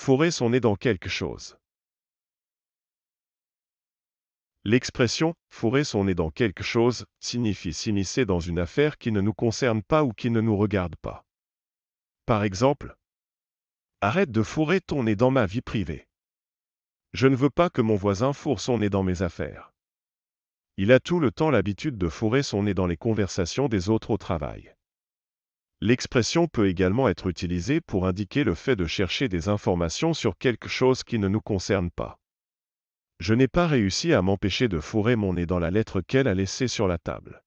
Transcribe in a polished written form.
fourrer son nez dans quelque chose. L'expression « fourrer son nez dans quelque chose » signifie s'immiscer dans une affaire qui ne nous concerne pas ou qui ne nous regarde pas. Par exemple, « Arrête de fourrer ton nez dans ma vie privée. Je ne veux pas que mon voisin fourre son nez dans mes affaires. » Il a tout le temps l'habitude de fourrer son nez dans les conversations des autres au travail. L'expression peut également être utilisée pour indiquer le fait de chercher des informations sur quelque chose qui ne nous concerne pas. Je n'ai pas réussi à m'empêcher de fourrer mon nez dans la lettre qu'elle a laissée sur la table.